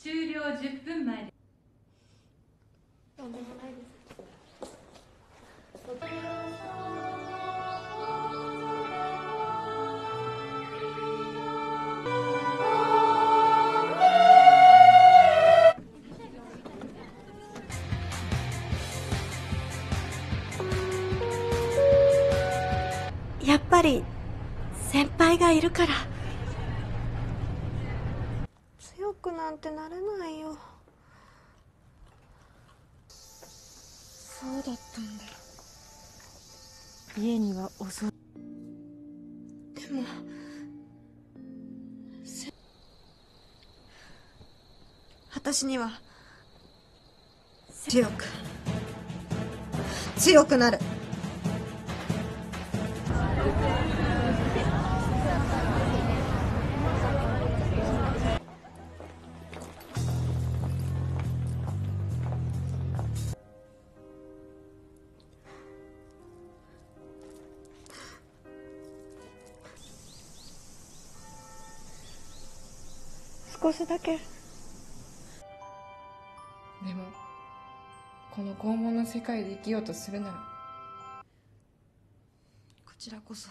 終了10分前です。とんでもないです。やっぱり先輩がいるから。強くなんてなれないよ。そうだったんだ。家には遅い。でも私には強くなる。少しだけ。でもこの拷問の世界で生きようとするならこちらこそ。